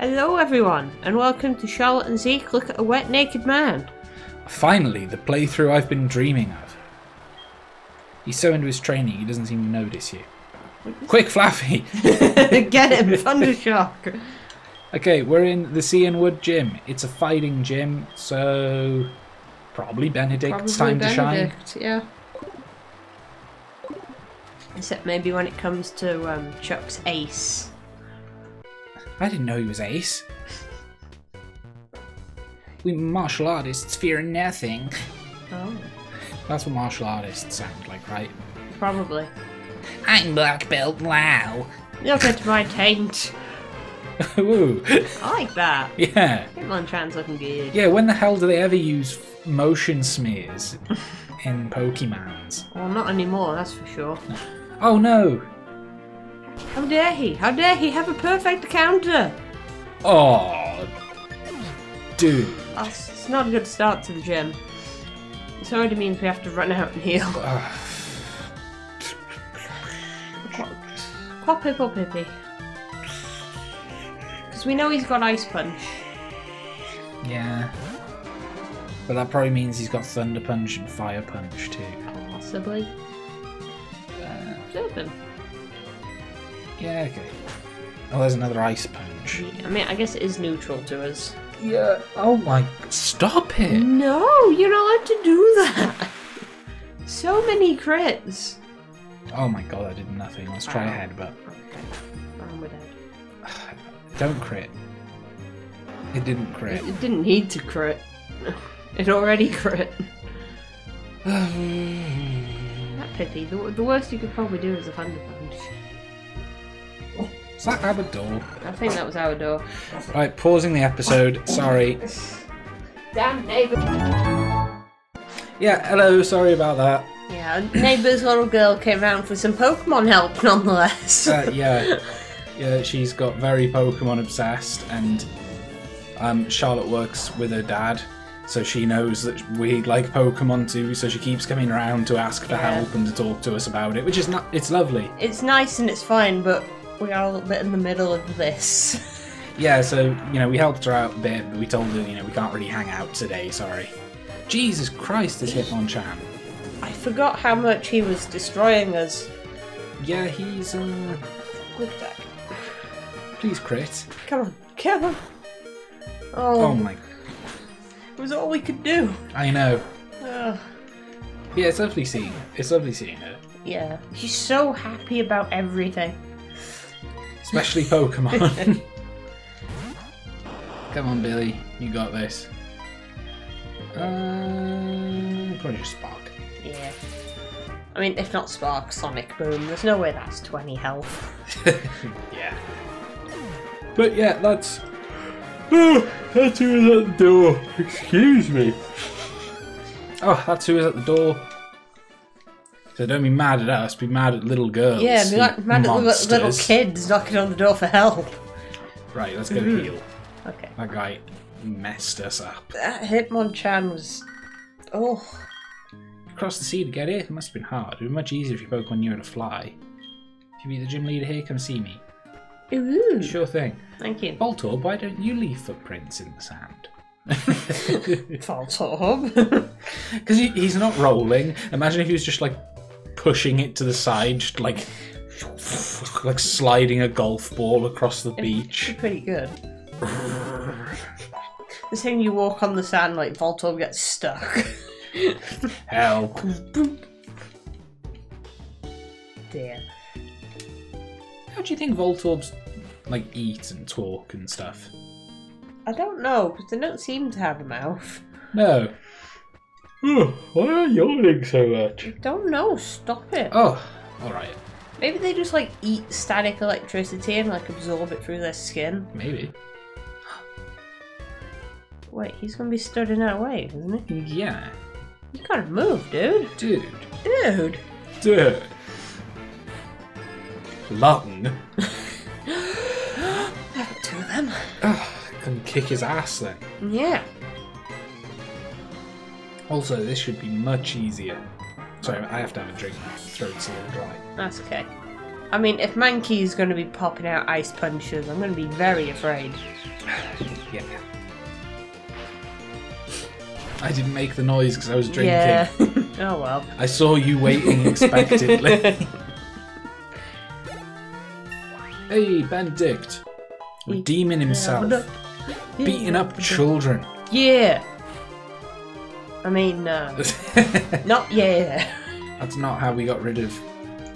Hello everyone, and welcome to Charlotte and Zeke Look at a Wet Naked Man. Finally, the playthrough I've been dreaming of. He's so into his training he doesn't seem to notice you. Quick, Fluffy! Get him, Thundershock! Okay, we're in the Cianwood gym. It's a fighting gym, so probably Benedict's time to shine. Yeah. Except maybe when it comes to Chuck's ace. I didn't know he was ace. We martial artists fear nothing. Oh. That's what martial artists sound like, right? Probably. I'm black belt now. Look at my taint. Ooh. I like that. Yeah. Hitmonchan's looking good. Yeah, when the hell do they ever use motion smears in Pokemons? Well, not anymore, that's for sure. Oh no. How dare he? How dare he have a perfect counter? Oh, dude. That's, it's not a good start to the gym. It already means we have to run out and heal. Quapip or Pippi? Because we know he's got Ice Punch. Yeah. But that probably means he's got Thunder Punch and Fire Punch too. Possibly. Observe him. Yeah, okay. Oh, there's another Ice Punch. Yeah, I mean, I guess it is neutral to us. Yeah. Oh my... Stop it! No! You're not allowed to do that! So many crits! Oh my god, I did nothing. Let's try a headbutt. Okay. I'm with it. Don't crit. It didn't crit. It didn't need to crit. It already crit. That Pippi. The worst you could probably do is a Thunder Punch. Is that our door? I think that was our door. Right, pausing the episode. Sorry. Damn neighbour. Yeah, hello. Sorry about that. Yeah, neighbour's little girl came round for some Pokemon help, nonetheless. Yeah, she's got very Pokemon obsessed, and Charlotte works with her dad, so she knows that we like Pokemon too. So she keeps coming round to ask for help and to talk to us about it, which is not. It's lovely. It's nice and it's fine, but. We are a little bit in the middle of this. Yeah, so, you know, we helped her out a bit, but we told her, you know, we can't really hang out today, sorry. Jesus Christ, this Hitmonchan. I forgot how much he was destroying us. Yeah, he's, Good deck. Please crit. Come on, kill him! Oh my... It was all we could do. I know. Yeah, it's lovely seeing her. It's lovely seeing her. Yeah. She's so happy about everything. Especially Pokemon. Come on, Billy. You got this. Probably just Spark. Yeah. I mean, if not Spark, Sonic Boom. There's no way that's 20 health. Yeah. But yeah, that's... Oh, that's who was at the door. Excuse me. Oh, that's who was at the door. So don't be mad at us, be mad at little girls. Yeah, be like mad at little kids knocking on the door for help. Right, let's go heal. Okay. That guy messed us up. That Hitmonchan was... Oh. Across the sea to get here? It must have been hard. It would be much easier if your Pokemon knew how to fly. If you be the gym leader here, come see me. Ooh. Sure thing. Thank you. Voltorb, why don't you leave footprints in the sand? Voltorb? Because he's not rolling. Imagine if he was just like... pushing it to the side, just like sliding a golf ball across the beach. Pretty good. The thing you walk on the sand, like Voltorb gets stuck. Help! Damn. How do you think Voltorbs like eat and talk and stuff? I don't know, because they don't seem to have a mouth. No. Why are you yawning so much? I don't know, stop it. Oh, alright. Maybe they just like eat static electricity and like absorb it through their skin. Maybe. Wait, he's gonna be stood in our way, isn't he? Yeah. You can't move, dude. Dude. Lung. That'll do them. Oh, I can kick his ass then. Yeah. Also, this should be much easier. Sorry, I have to have a drink. My throat's a little dry. That's okay. I mean, if Mankey's going to be popping out ice punches, I'm going to be very afraid. Yeah. I didn't make the noise because I was drinking. Yeah. Oh well. I saw you waiting expectantly. Hey, Benedict. Redeeming himself. Beating up children. Yeah. I mean, not yeah. That's not how we got rid of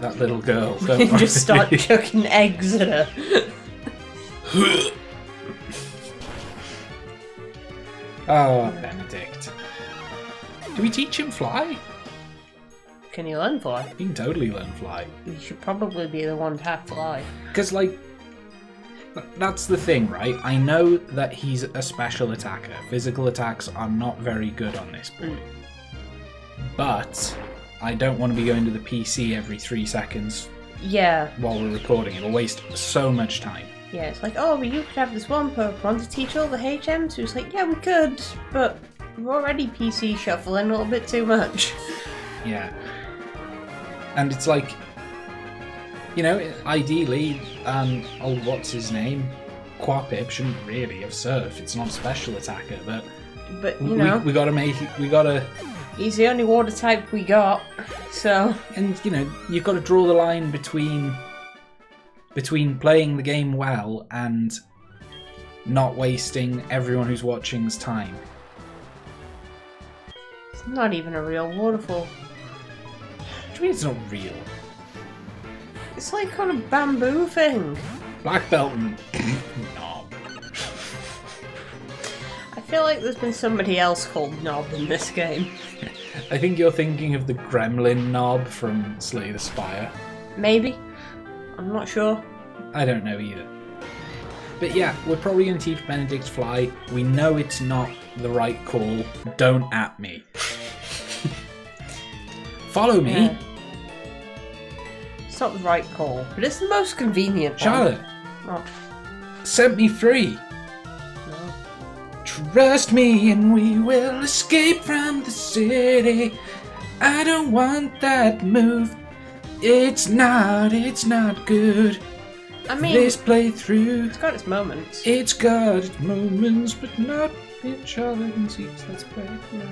that little girl. Don't worry. Just start chucking eggs at her. Oh, Benedict. Do we teach him fly? Can he learn fly? He can totally learn fly. You should probably be the one to have fly. Because, like, that's the thing, right? I know that he's a special attacker. Physical attacks are not very good on this board. But I don't want to be going to the PC every 3 seconds while we're recording. It'll waste so much time. Yeah, it's like, oh, well, you could have this one Pokemon to teach all the HMs. So it's like, yeah, we could, but we're already PC shuffling a little bit too much. Yeah. And it's like, you know, ideally, what's-his-name? Quapip shouldn't really have surfed. It's not a special attacker, but you know, we gotta make it, we gotta... He's the only water type we got, so... And, you know, you've got to draw the line between playing the game well and not wasting everyone who's watching's time. It's not even a real waterfall. What do you mean it's not real? It's like on a bamboo thing. Black belt and knob. I feel like there's been somebody else called Knob in this game. I think you're thinking of the gremlin Knob from Slay the Spire. Maybe. I'm not sure. I don't know either. But yeah, we're probably going to teach Benedict fly. We know it's not the right call. Don't at me. Follow me. Yeah. It's not the right call, but it's the most convenient. Charlotte. Oh. Set me free. No. Trust me and we will escape from the city. I don't want that move. It's not good. I mean, this playthrough. It's got its moments. It's got its moments, but not in Charlotte and Zeke's Let's Play. No.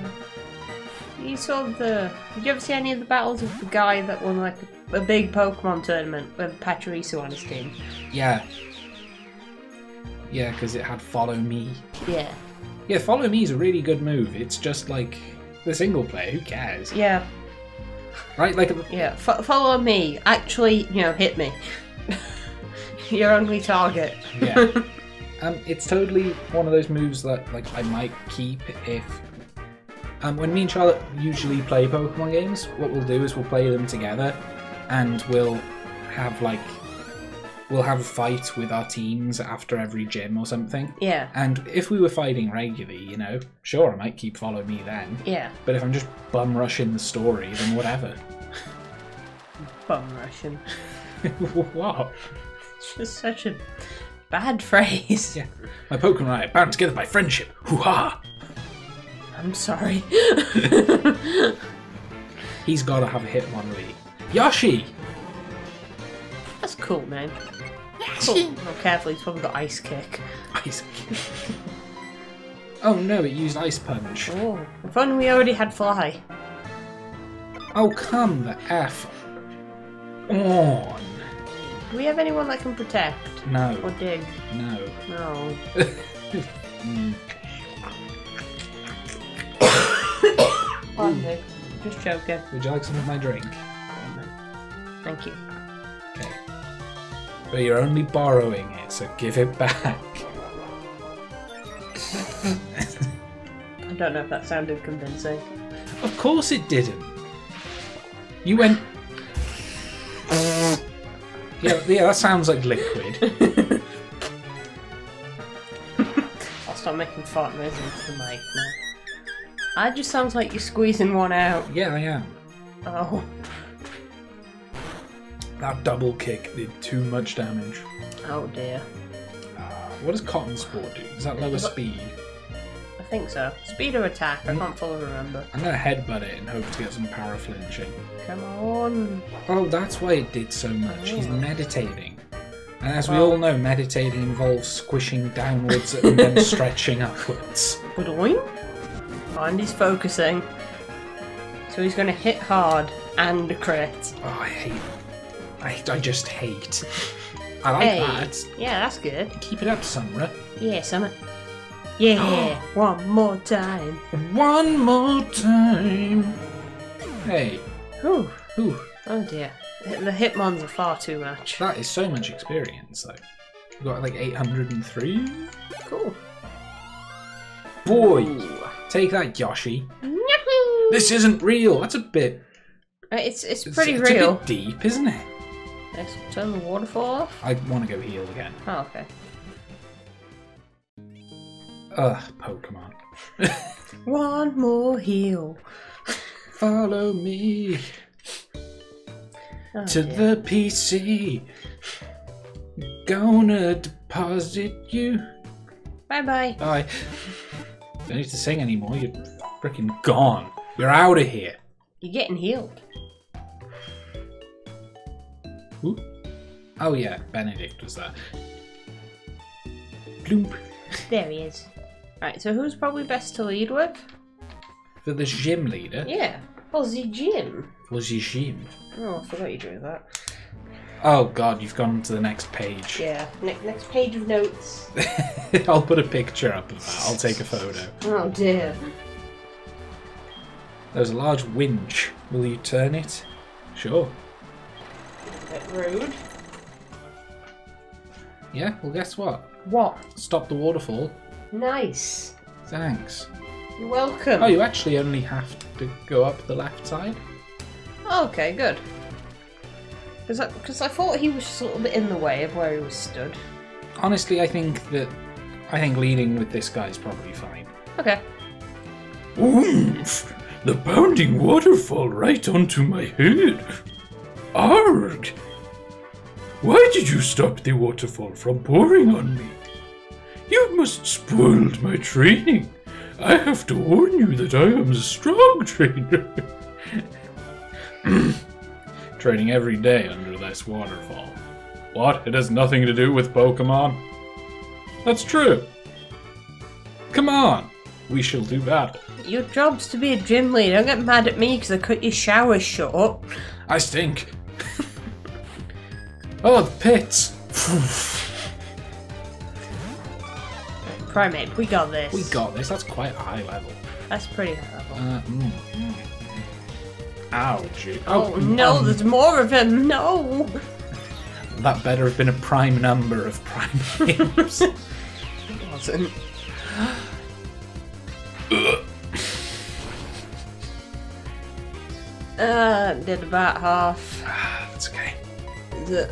You saw the. Did you ever see any of the battles of the guy that won like a big Pokemon tournament with Pachirisu on his team? Yeah. Yeah, because it had Follow Me. Yeah. Yeah, Follow Me is a really good move. It's just like the single player. Who cares? Yeah. Right, like a... yeah. Follow me. Actually, you know, hit me. Your only target. Yeah. It's totally one of those moves that, like, I might keep if. When me and Charlotte usually play Pokemon games, what we'll do is we'll play them together, and we'll have a fight with our teams after every gym or something. Yeah. And if we were fighting regularly, you know, sure, I might keep Follow Me then. Yeah. But if I'm just bum rushing the story, then whatever. Bum rushing. What? It's just such a bad phrase. Yeah. My Pokemon and I are bound together by friendship. Hoo ha! I'm sorry. He's got to have a Hitmonlee. Yoshi. That's a cool name. Cool. Oh, carefully, he's probably got Ice Kick. Ice Kick. Oh no, it used Ice Punch. Oh, if only we already had Fly. Oh, come the F on. Do we have anyone that can protect? No. Or dig? No. No. Pardon me. Just joking. Would you like some of my drink? Thank you. But you're only borrowing it, so give it back. I don't know if that sounded convincing. Of course it didn't. You went... yeah, that sounds like liquid. I'll start making fart noises into the mic now. That just sounds like you're squeezing one out. Yeah, I am. Oh. That double kick did too much damage. Oh dear. What does Cotton Sport do? Is that lower speed? I think so. Speed or attack? I can't fully remember. I'm gonna headbutt it and hope to get some power flinching. Come on! Oh, that's why it did so much. He's meditating. And as we all know, meditating involves squishing downwards and then stretching upwards. And he's focusing. So he's gonna hit hard and crit. Oh, I hate it. I just hate. I like that. Yeah, that's good. Keep it up, Summer. Yeah, Summer. Yeah, one more time. One more time. Hey. Ooh. Ooh. Oh dear. The Hitmons are far too much. That is so much experience, though. We've got like 803. Cool. Boy, take that, Yoshi. Yahoo! This isn't real. That's a bit. It's pretty real. It's a bit deep, isn't it? Let's turn the waterfall off. I want to go heal again. Oh, okay. Ugh, Pokemon. One more heal. Follow me to the PC. Gonna deposit you. Bye bye. Bye. Don't need to sing anymore. You're freaking gone. You're out of here. You're getting healed. Ooh. Oh yeah, Benedict was there. Bloop. There he is. Right, so who's probably best to lead with? For the gym leader? Yeah, for the gym. For the gym. Oh, I forgot you drew that. Oh god, you've gone to the next page. Yeah, next page of notes. I'll put a picture up of that, I'll take a photo. Oh dear. There's a large winch. Will you turn it? Sure. A bit rude. Yeah, well guess what? What? Stop the waterfall. Nice. Thanks. You're welcome. Oh, you actually only have to go up the left side. Okay, good. Because I thought he was just a little bit in the way of where he was stood. Honestly, I think leading with this guy is probably fine. Okay. Oomph! The bounding waterfall right onto my head. Arg! Why did you stop the waterfall from pouring on me? You must spoiled my training. I have to warn you that I am a strong trainer. Training every day under this waterfall. What? It has nothing to do with Pokemon? That's true. Come on. We shall do battle. Your job's to be a gym leader. Don't get mad at me because I cut your shower short. I stink. Oh, the pits! Primate, we got this. We got this, that's quite a high level. That's pretty high level. Ouchie. Oh, no, there's more of him, no! That better have been a prime number of primates. It wasn't. Did about half. That's okay. The...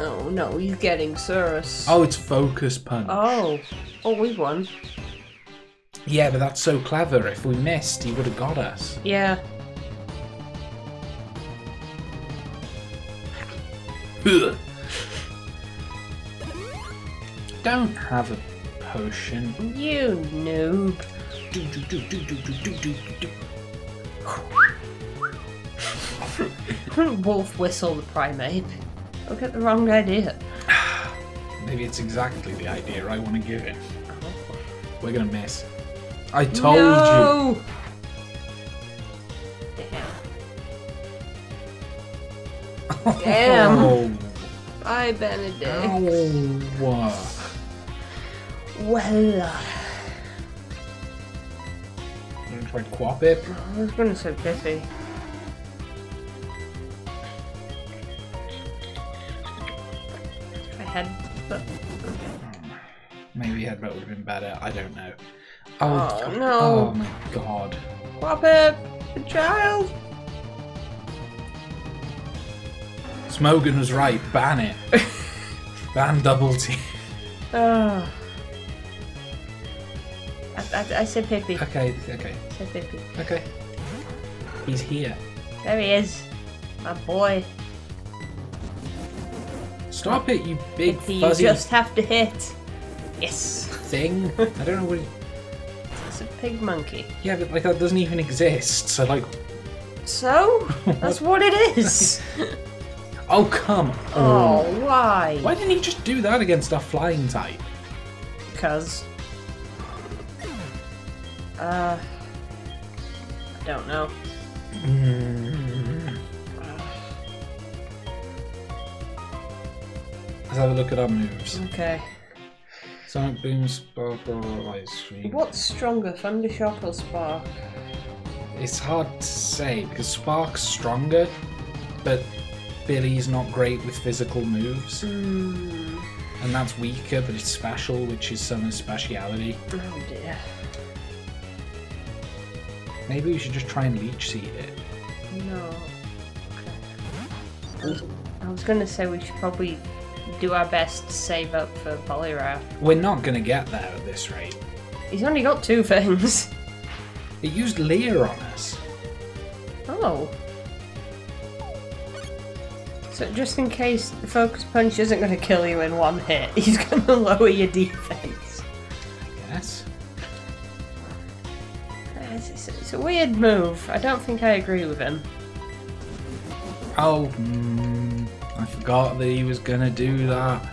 Oh no, he's getting Surus. Oh, it's Focus Punch. Oh, we won. Yeah, but that's so clever. If we missed, he would have got us. Yeah. Don't have a potion. You noob. Wolf whistle the primate. I'll get the wrong idea. Maybe it's exactly the idea I want to give it. We're gonna miss. I told you. Damn. Damn. Oh. Bye, Benedict. Oh. Well. I'm gonna try Quapip. I was gonna say Piffy. But maybe headbutt would have been better. I don't know. Oh no! Oh my god! Quapip, the child. Smogon was right. Ban it. Ban double team. Oh. I said Pippi. Okay. I said Pippi. Okay. He's here. There he is, my boy. Stop it, you big fuzzy... You just have to hit. Yes. Thing? I don't know what... massive pig monkey. Yeah, but like that doesn't even exist. So like. So that's what it is. Oh come on! Oh why? Why didn't he just do that against a flying type? Because. I don't know. Let's have a look at our moves. Okay. Sonic Boom, Spark, or Light Screen. What's stronger, Thunder Shock or Spark? It's hard to say because Spark's stronger, but Billy's not great with physical moves. Mm. And that's weaker, but it's special, which is Summer's speciality. Oh dear. Maybe we should just try and leech seed it. No. Okay. I was going to say we should probably do our best to save up for Poliwrath. We're not going to get there at this rate. He's only got two things. It used Leer on us. Oh. So just in case the Focus Punch isn't going to kill you in one hit, he's going to lower your defense. I guess. It's a weird move. I don't think I agree with him. Oh, I forgot that he was gonna do that.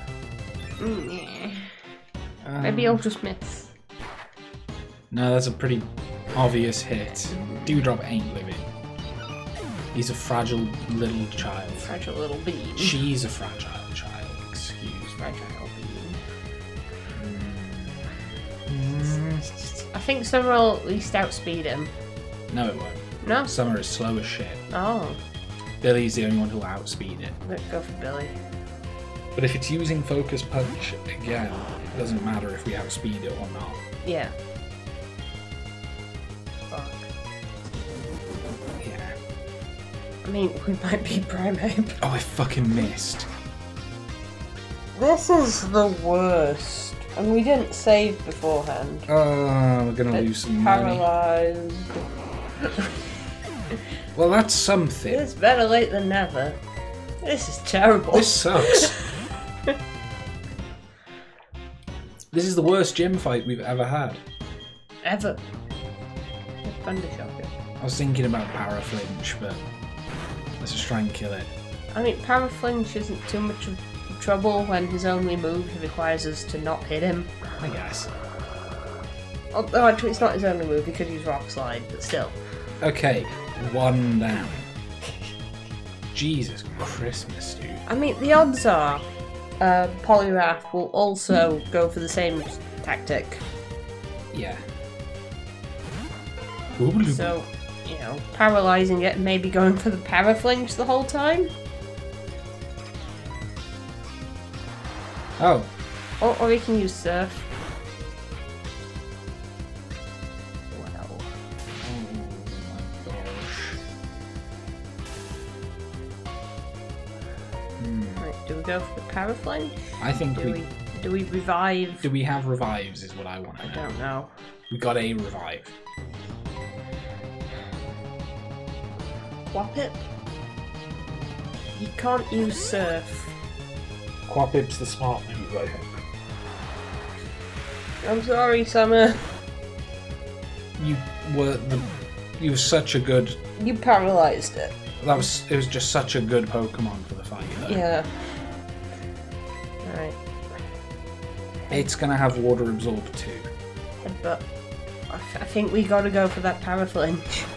Yeah. Maybe he'll just miss. No, that's a pretty obvious hit. Dewdrop ain't living. He's a fragile little child. Fragile little bean. She's a fragile child. Excuse me. Fragile bean. I think Summer will at least outspeed him. No, it won't. No? Summer is slow as shit. Oh. Billy's the only one who'll outspeed it. Let's go for Billy. But if it's using Focus Punch again, it doesn't matter if we outspeed it or not. Yeah. Fuck. Yeah. I mean, we might be Primeape. Oh, I fucking missed. This is the worst. And we didn't save beforehand. We're going to lose some paralyzed. Money. Well, that's something. It's better late than never. This is terrible. This sucks. This is the worst gym fight we've ever had. Ever. Thundershocker. I was thinking about Paraflinch, but let's just try and kill it. I mean, Paraflinch isn't too much of trouble when his only move requires us to not hit him. I guess. Although actually it's not his only move, he could use Rock Slide, but still. Okay, one down. Jesus Christmas, dude. I mean, the odds are Poliwrath will also go for the same tactic. Yeah. So, you know, paralysing it and maybe going for the Paraflinch the whole time? Oh. Or we can use Surf. Wow. Oh my gosh. Right, do we go for the Paraflinch? I think do we revive? Do we have revives is what I want to know. I don't know. We got a revive. Quapip? You can't use Surf. Quapip's the smart move, I think. I'm sorry, Summer. You were such a good. You paralysed it. That was. It was just such a good Pokemon for the fight. Though. Yeah. All right. It's gonna have Water Absorb too. Headbutt. I think we gotta go for that Paraflinch.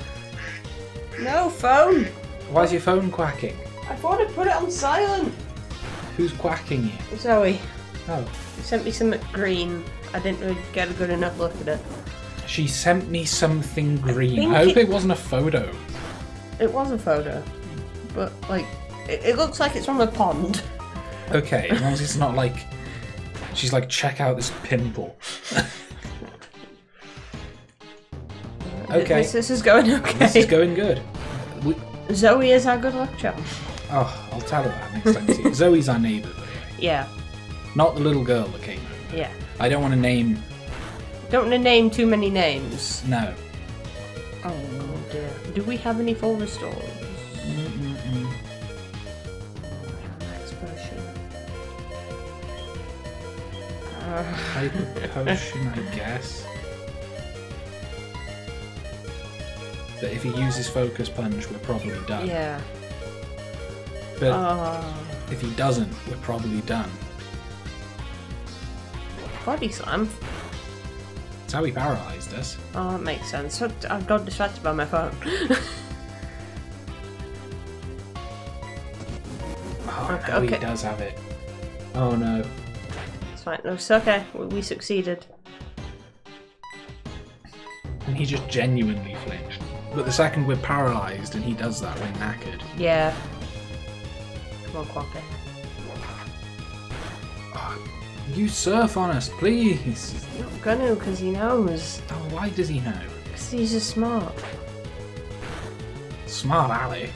No phone. Why's your phone quacking? I thought I put it on silent. Who's quacking you? Zoe. Oh. She sent me something green. I didn't really get a good enough look at it. She sent me something green. I hope it wasn't a photo. It was a photo. But, like, it looks like it's from a pond. Okay, as long as it's not like. She's like, check out this pimple. Okay. This is going okay. This is going good. Zoe is our good luck charm. Oh, I'll tell her that next time. See. Zoe's our neighbour, by the way. Yeah. Not the little girl that came over. Yeah. I don't want to name. Don't want to name too many names. No. Oh dear. Do we have any full restores? Mm-mm-mm. Next potion. Hyper potion, I guess. that if he uses Focus Punch, we're probably done. Yeah. But if he doesn't, we're probably done. Body slam. That's how he paralysed us. Oh, that makes sense. I've got distracted by my phone. Oh, okay. He does have it. Oh no. It's fine. No, it's okay. We succeeded. And he just genuinely flinched. But the second we're paralysed and he does that, we're knackered. Yeah. Come on, Quappy. You surf on us, please! He's not gonna, because he knows. Oh, why does he know? Because he's just smart. Smart Alec?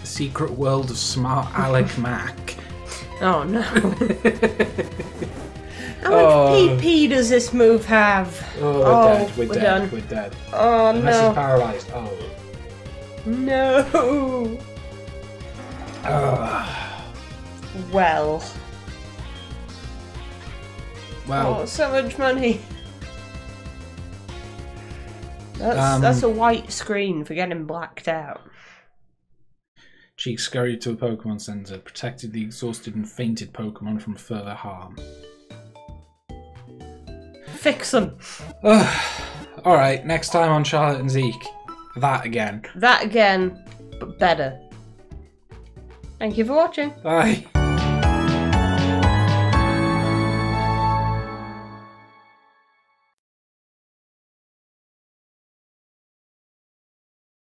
The secret world of Smart Alec Mac. Oh, no. How much PP does this move have? Oh, we're dead. Oh, no. Unless he's paralysed. Oh. No! Well, oh, so much money. That's a white screen for getting blacked out. Cheek scurried to a Pokemon Center, protected the exhausted and fainted Pokemon from further harm. Fix them. All right, next time on Charlotte and Zeke, that again. That again, but better. Thank you for watching. Bye.